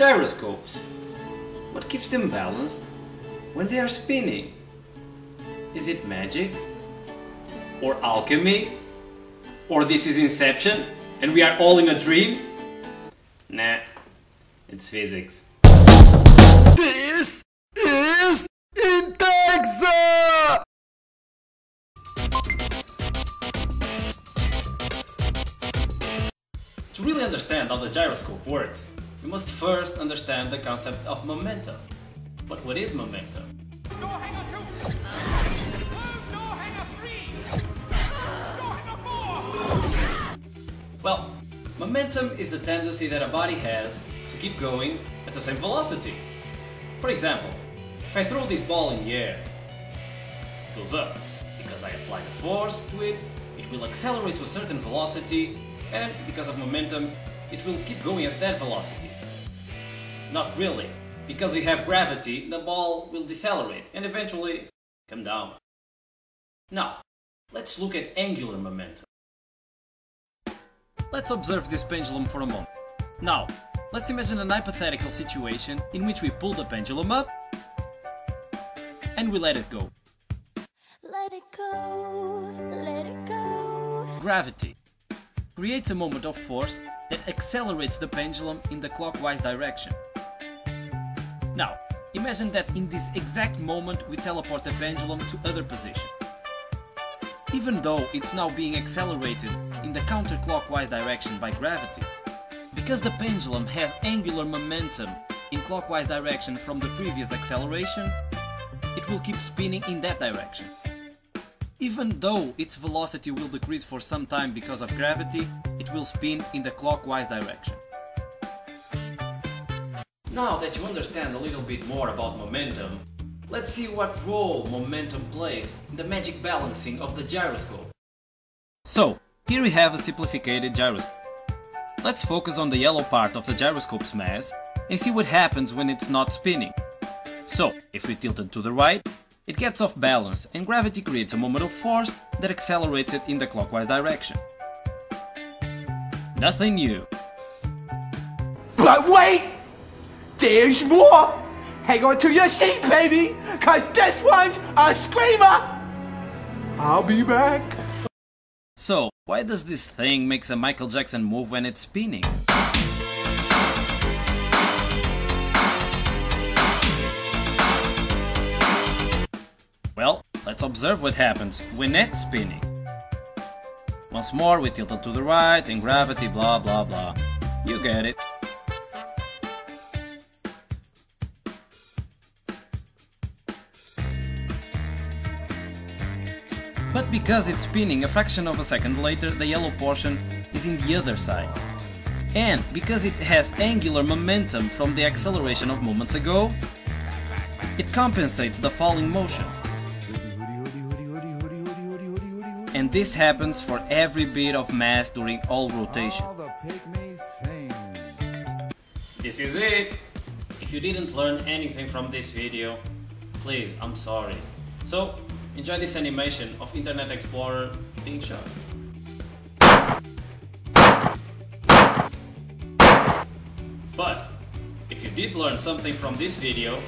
Gyroscopes. What keeps them balanced when they are spinning? Is it magic? Or alchemy? Or this is Inception and we are all in a dream? Nah, it's physics. This is Integza! To really understand how the gyroscope works, you must first understand the concept of momentum. But what is momentum? Well, momentum is the tendency that a body has to keep going at the same velocity. For example, if I throw this ball in the air, it goes up. Because I apply the force to it, it will accelerate to a certain velocity, and because of momentum, it will keep going at that velocity. Not really. Because we have gravity, the ball will decelerate and eventually come down. Now, let's look at angular momentum. Let's observe this pendulum for a moment. Now, let's imagine an hypothetical situation in which we pull the pendulum up and we let it go. Let it go, let it go. Gravity creates a moment of force that accelerates the pendulum in the clockwise direction. Now, imagine that in this exact moment we teleport the pendulum to other position. Even though it's now being accelerated in the counterclockwise direction by gravity, because the pendulum has angular momentum in clockwise direction from the previous acceleration, it will keep spinning in that direction. Even though its velocity will decrease for some time because of gravity, it will spin in the clockwise direction. Now that you understand a little bit more about momentum, let's see what role momentum plays in the magic balancing of the gyroscope. So, here we have a simplified gyroscope. Let's focus on the yellow part of the gyroscope's mass and see what happens when it's not spinning. So, if we tilt it to the right, it gets off balance and gravity creates a moment of force that accelerates it in the clockwise direction. Nothing new. But wait! There's more! Hang on to your seat, baby, cause this one's a screamer! I'll be back! So, why does this thing make a Michael Jackson move when it's spinning? Well, let's observe what happens when it's spinning. Once more, we tilt it to the right and gravity, blah blah blah. You get it. But because it's spinning a fraction of a second later, the yellow portion is in the other side. And because it has angular momentum from the acceleration of moments ago, it compensates the falling motion. And this happens for every bit of mass during all rotation. This is it! If you didn't learn anything from this video, please, I'm sorry. So, enjoy this animation of Internet Explorer being shot. But if you did learn something from this video,